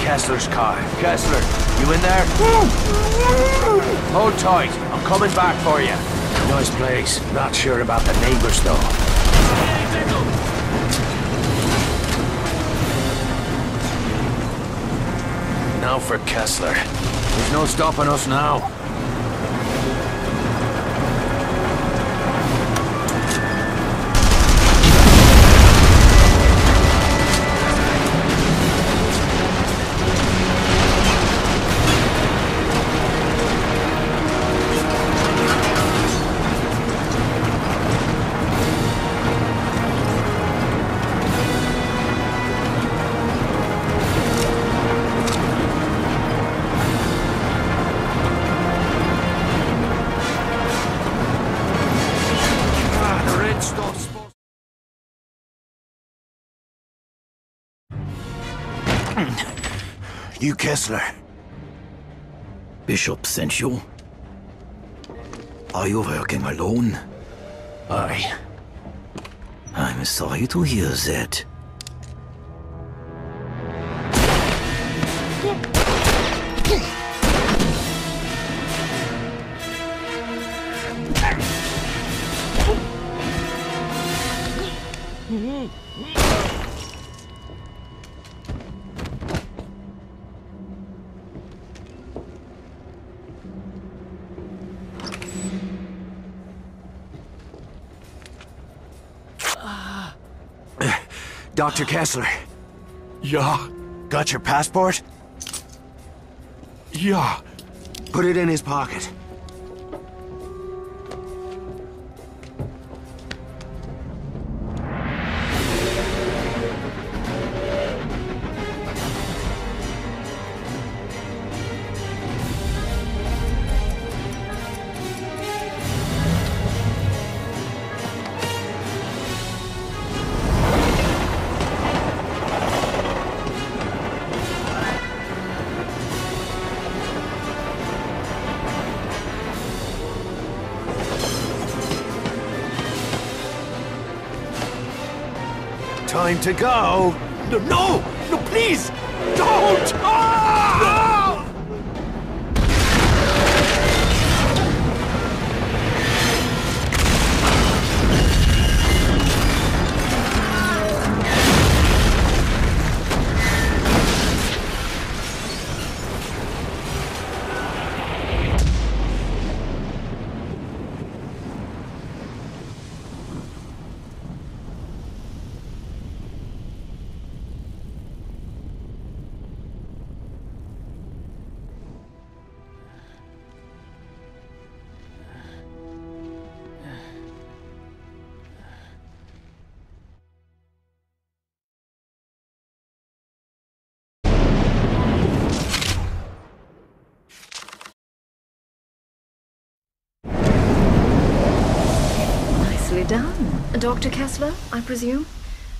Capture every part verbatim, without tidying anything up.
Kessler's car. Kessler, you in there? Hold tight. I'm coming back for you. Nice place. Not sure about the neighbors, though. Now for Kessler. There's no stopping us now. You, Kessler. Bishop sent you? Are you working alone? Aye. I'm sorry to hear that. Doctor Kessler. Yeah. Got your passport? Yeah. Put it in his pocket. Time to go. No, no, no, please, don't. Ah! Done. Doctor Kessler, I presume?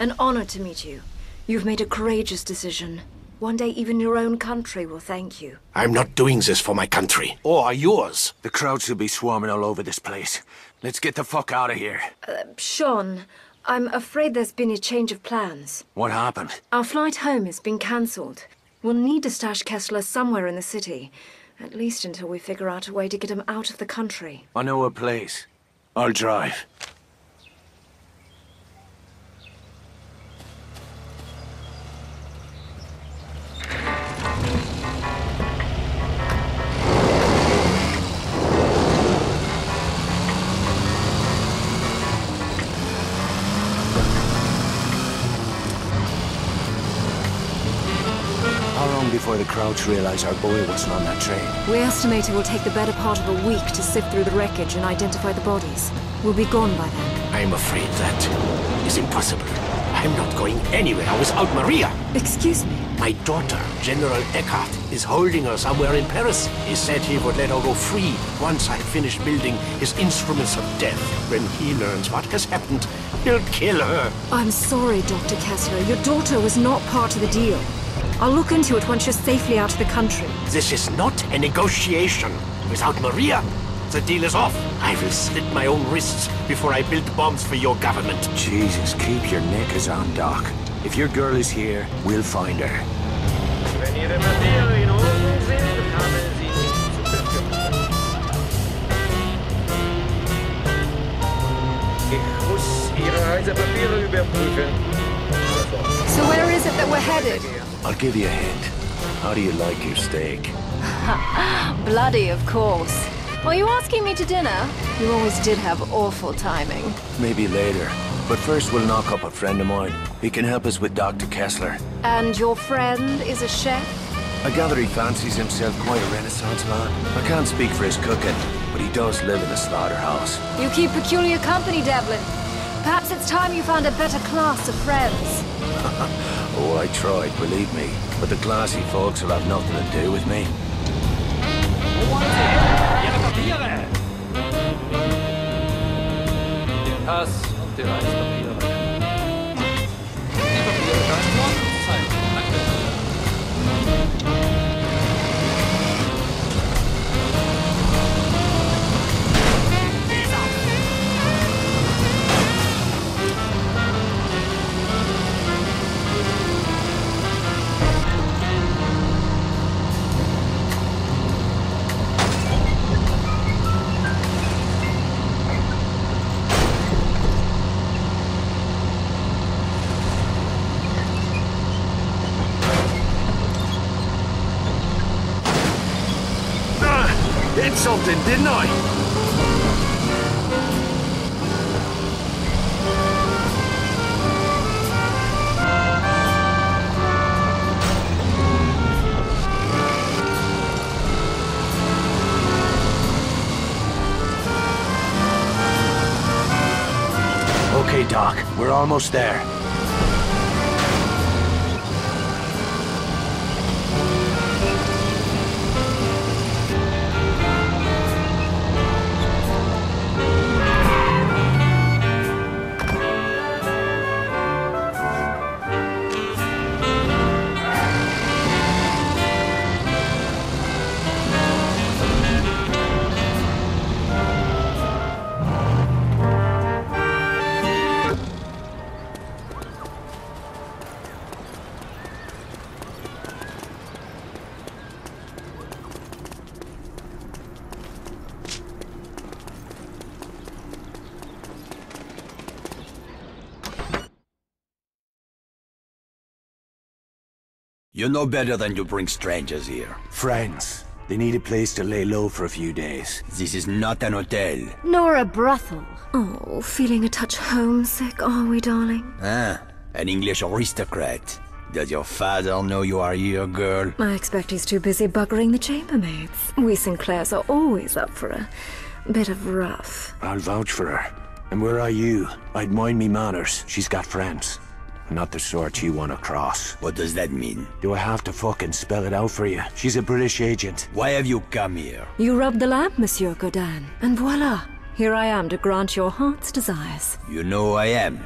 An honor to meet you. You've made a courageous decision. One day even your own country will thank you. I'm not doing this for my country. Or yours. The crowds will be swarming all over this place. Let's get the fuck out of here. Uh, Sean, I'm afraid there's been a change of plans. What happened? Our flight home has been cancelled. We'll need to stash Kessler somewhere in the city. At least until we figure out a way to get him out of the country. I know a place. I'll drive. Before the crowds realize our boy wasn't on that train. We estimate it will take the better part of a week to sift through the wreckage and identify the bodies. We'll be gone by then. I'm afraid that is impossible. I'm not going anywhere without Maria. Excuse me? My daughter, General Eckhart, is holding her somewhere in Paris. He said he would let her go free once I finish building his instruments of death. When he learns what has happened, he'll kill her. I'm sorry, Doctor Kessler. Your daughter was not part of the deal. I'll look into it once you're safely out of the country. This is not a negotiation. Without Maria, the deal is off. I will slit my own wrists before I build bombs for your government. Jesus, keep your knickers on, Doc. If your girl is here, we'll find her. Ready? Ihre Papiere in Ordnung sind, haben Sie nichts zu befürchten. Ich muss Ihre Reisepapiere überprüfen. So where is it that we're headed? I'll give you a hint. How do you like your steak? Bloody, of course. Are you asking me to dinner? You always did have awful timing. Maybe later. But first we'll knock up a friend of mine. He can help us with Doctor Kessler. And your friend is a chef? I gather he fancies himself quite a Renaissance man. I can't speak for his cooking, but he does live in a slaughterhouse. You keep peculiar company, Devlin. Perhaps it's time you found a better class of friends. Oh, I tried, believe me. But the classy folks will have nothing to do with me. Den Pass und die Reisepapiere. Die Papiere da in Ordnung sein. Something, didn't I? Okay, Doc, we're almost there. You know better than to bring strangers here. Friends. They need a place to lay low for a few days. This is not an hotel. Nor a brothel. Oh, feeling a touch homesick, are we, darling? Ah, an English aristocrat. Does your father know you are here, girl? I expect he's too busy buggering the chambermaids. We Sinclairs are always up for a bit of rough. I'll vouch for her. And where are you? I'd mind me manners. She's got friends. Not the sort you want to cross. What does that mean? Do I have to fucking spell it out for you? She's a British agent. Why have you come here? You rubbed the lamp, Monsieur Godin. And voila, here I am to grant your heart's desires. You know I am.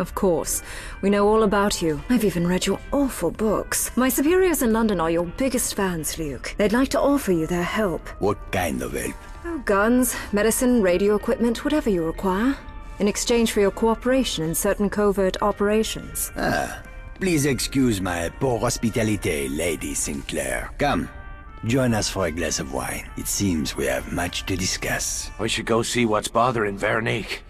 Of course. We know all about you. I've even read your awful books. My superiors in London are your biggest fans, Luke. They'd like to offer you their help. What kind of help? Oh, guns, medicine, radio equipment, whatever you require. In exchange for your cooperation in certain covert operations. Ah, please excuse my poor hospitality, Lady Sinclair. Come, join us for a glass of wine. It seems we have much to discuss. I should go see what's bothering Veronique.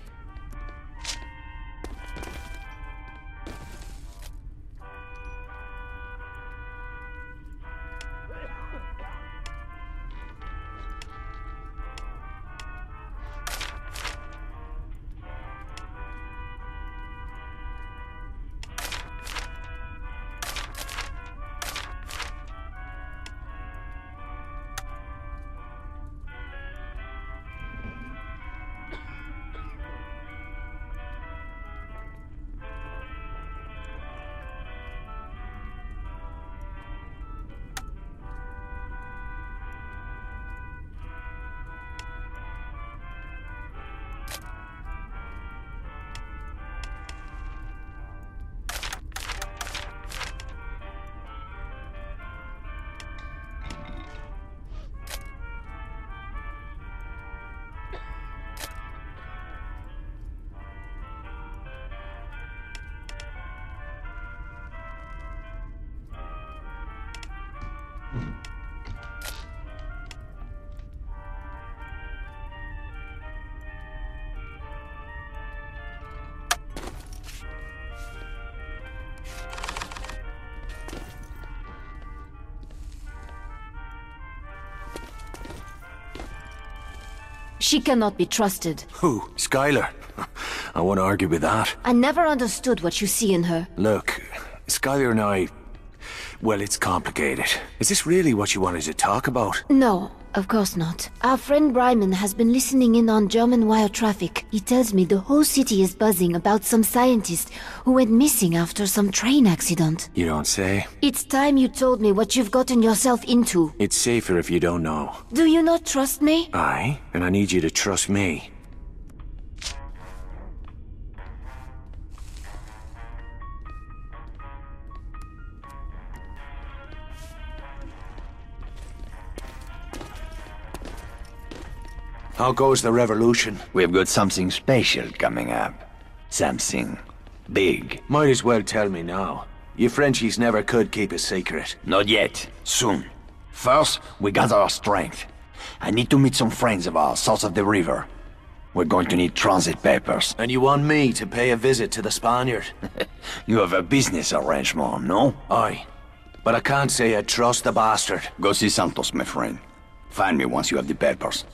She cannot be trusted. Who? Skylar? I won't argue with that. I never understood what you see in her. Look, Skylar and I... well, it's complicated. Is this really what you wanted to talk about? No, of course not. Our friend Bryman has been listening in on German wire traffic. He tells me the whole city is buzzing about some scientist who went missing after some train accident. You don't say? It's time you told me what you've gotten yourself into. It's safer if you don't know. Do you not trust me? Aye, and I need you to trust me. How goes the revolution? We've got something special coming up. Something big. Might as well tell me now. You Frenchies never could keep a secret. Not yet. Soon. First, we gather our strength. I need to meet some friends of ours south of the river. We're going to need transit papers. And you want me to pay a visit to the Spaniard? You have a business arrangement, no? Aye. But I can't say I trust the bastard. Go see Santos, my friend. Find me once you have the papers.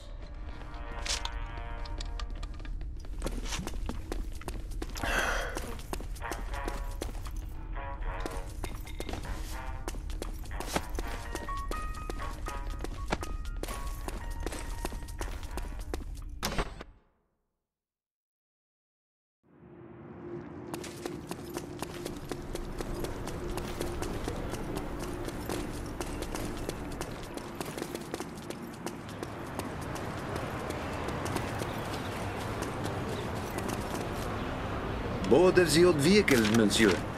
Bother the old vehicles, monsieur.